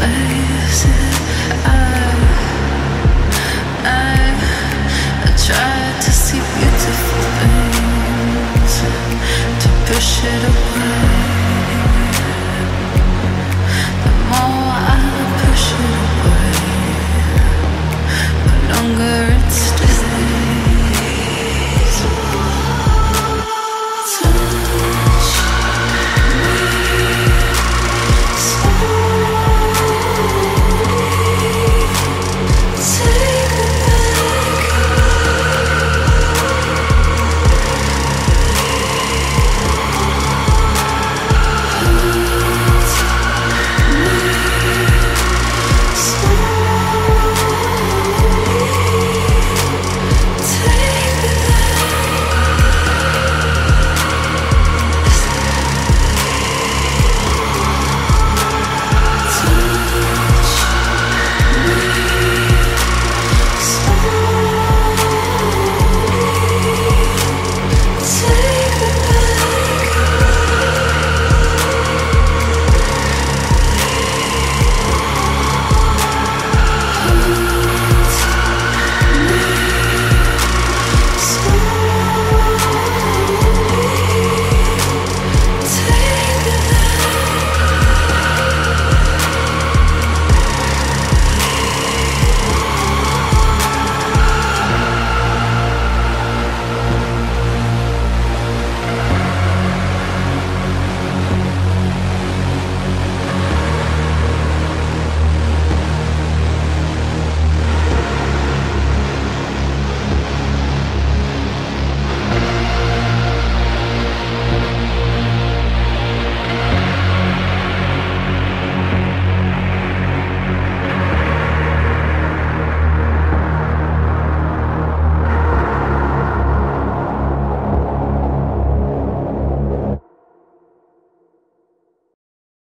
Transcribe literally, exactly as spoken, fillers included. places I